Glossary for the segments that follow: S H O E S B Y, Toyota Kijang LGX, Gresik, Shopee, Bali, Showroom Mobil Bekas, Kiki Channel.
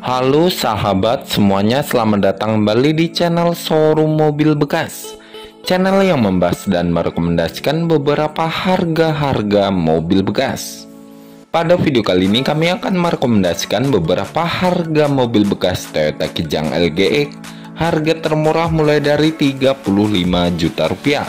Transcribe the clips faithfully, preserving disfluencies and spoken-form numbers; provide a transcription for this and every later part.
Halo sahabat semuanya, selamat datang kembali di channel Showroom Mobil Bekas, channel yang membahas dan merekomendasikan beberapa harga-harga mobil bekas. Pada video kali ini kami akan merekomendasikan beberapa harga mobil bekas Toyota Kijang L G X, harga termurah mulai dari tiga puluh lima juta rupiah.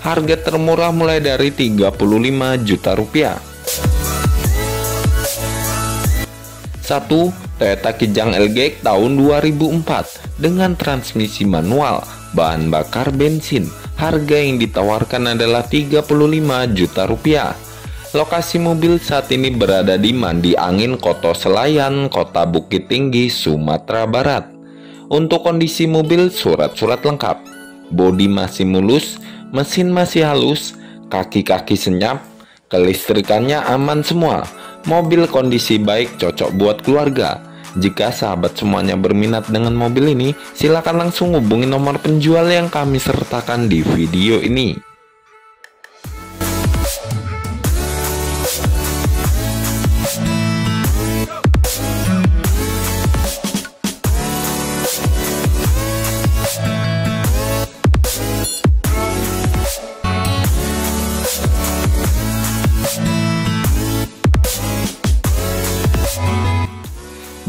Harga termurah mulai dari tiga puluh lima juta rupiah. satu. Toyota Kijang L G X tahun dua ribu empat dengan transmisi manual, bahan bakar bensin. Harga yang ditawarkan adalah tiga puluh lima juta rupiah. Lokasi mobil saat ini berada di Mandi Angin, Koto Selayan, Kota Bukit Tinggi, Sumatera Barat. Untuk kondisi mobil, surat-surat lengkap. Bodi masih mulus, mesin masih halus, kaki-kaki senyap, kelistrikannya aman semua. Mobil kondisi baik, cocok buat keluarga. Jika sahabat semuanya berminat dengan mobil ini, silakan langsung hubungi nomor penjual yang kami sertakan di video ini.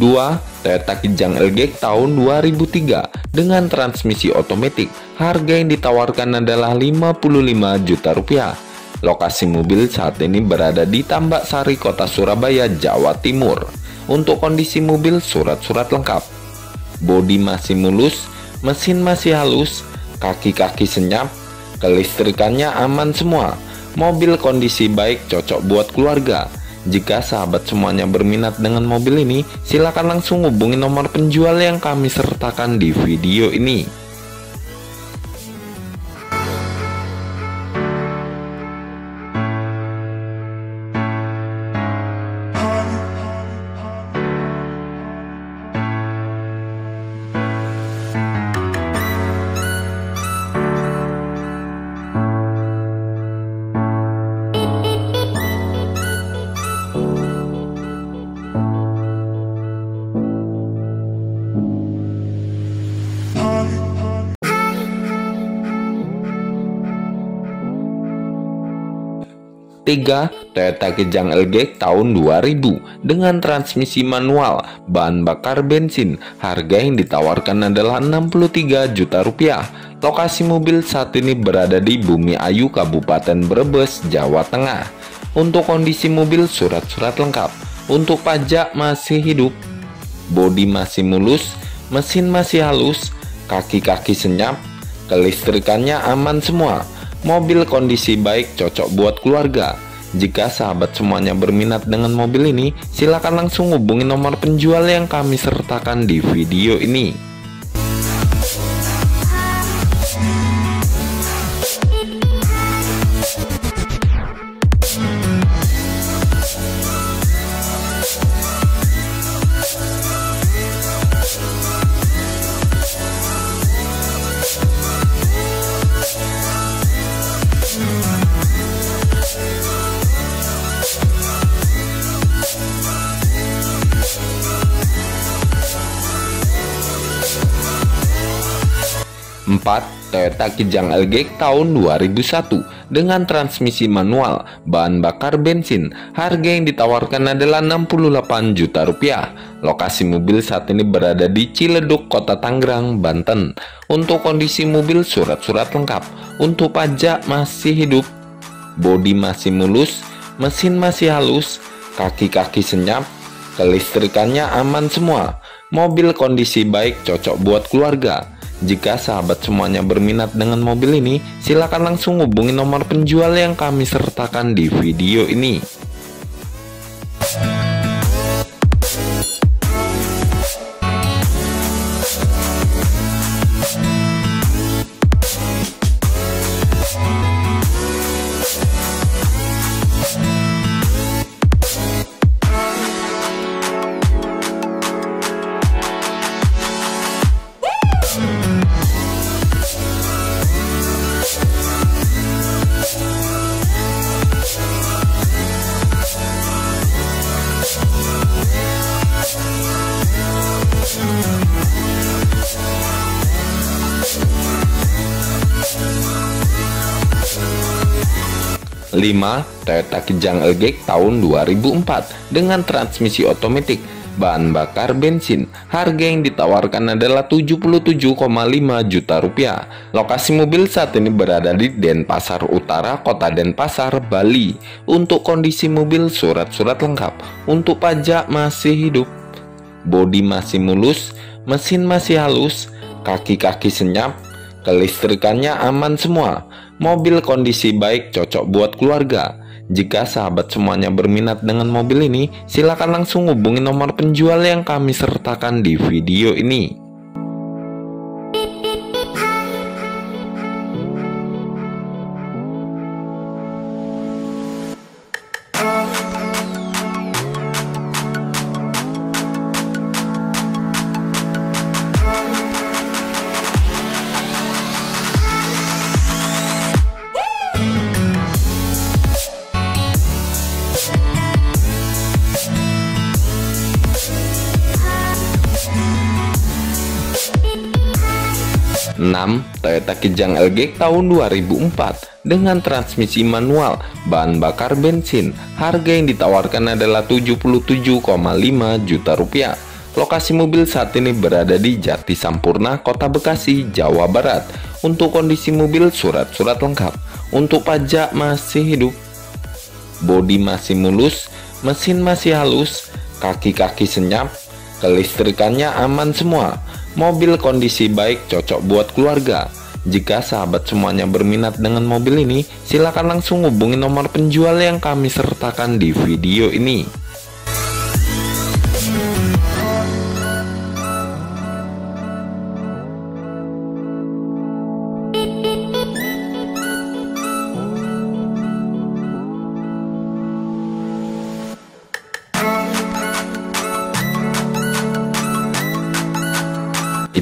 dua. Toyota Kijang L G X tahun dua ribu tiga dengan transmisi otomatis. Harga yang ditawarkan adalah lima puluh lima juta rupiah. Lokasi mobil saat ini berada di Tambak Sari, Kota Surabaya, Jawa Timur. Untuk kondisi mobil, surat-surat lengkap. Bodi masih mulus, mesin masih halus, kaki-kaki senyap, kelistrikannya aman semua. Mobil kondisi baik, cocok buat keluarga. Jika sahabat semuanya berminat dengan mobil ini, silakan langsung hubungi nomor penjual yang kami sertakan di video ini. tiga. Toyota Kijang L G X tahun dua ribu dengan transmisi manual, bahan bakar bensin. Harga yang ditawarkan adalah enam puluh tiga juta rupiah. Lokasi mobil saat ini berada di Bumi Ayu, Kabupaten Brebes, Jawa Tengah. Untuk kondisi mobil, surat-surat lengkap. Untuk pajak masih hidup. Bodi masih mulus, mesin masih halus, kaki-kaki senyap, kelistrikannya aman semua. Mobil kondisi baik, cocok buat keluarga. Jika sahabat semuanya berminat dengan mobil ini, silakan langsung hubungi nomor penjual yang kami sertakan di video ini. empat. Toyota Kijang L G X tahun dua ribu satu dengan transmisi manual, bahan bakar bensin. Harga yang ditawarkan adalah enam puluh delapan juta rupiah. Lokasi mobil saat ini berada di Ciledug, Kota Tangerang, Banten. Untuk kondisi mobil, surat-surat lengkap. Untuk pajak masih hidup. Bodi masih mulus, mesin masih halus, kaki-kaki senyap, kelistrikannya aman semua. Mobil kondisi baik, cocok buat keluarga. Jika sahabat semuanya berminat dengan mobil ini, silakan langsung hubungi nomor penjual yang kami sertakan di video ini. Toyota Kijang L G X tahun dua ribu empat dengan transmisi otomatis, bahan bakar bensin. Harga yang ditawarkan adalah tujuh puluh tujuh koma lima juta rupiah. Lokasi mobil saat ini berada di Denpasar Utara, Kota Denpasar, Bali. Untuk kondisi mobil, surat-surat lengkap. Untuk pajak masih hidup, bodi masih mulus, mesin masih halus, kaki-kaki senyap, kelistrikannya aman semua. Mobil kondisi baik, cocok buat keluarga. Jika sahabat semuanya berminat dengan mobil ini, silakan langsung hubungi nomor penjual yang kami sertakan di video ini. enam. Toyota Kijang L G X tahun dua ribu empat dengan transmisi manual, bahan bakar bensin. Harga yang ditawarkan adalah tujuh puluh tujuh koma lima juta rupiah. Lokasi mobil saat ini berada di Jati Sampurna, Kota Bekasi, Jawa Barat. Untuk kondisi mobil, surat-surat lengkap. Untuk pajak masih hidup, bodi masih mulus, mesin masih halus, kaki-kaki senyap, kelistrikannya aman semua. Mobil kondisi baik, cocok buat keluarga. Jika sahabat semuanya berminat dengan mobil ini, silakan langsung hubungi nomor penjual yang kami sertakan di video ini.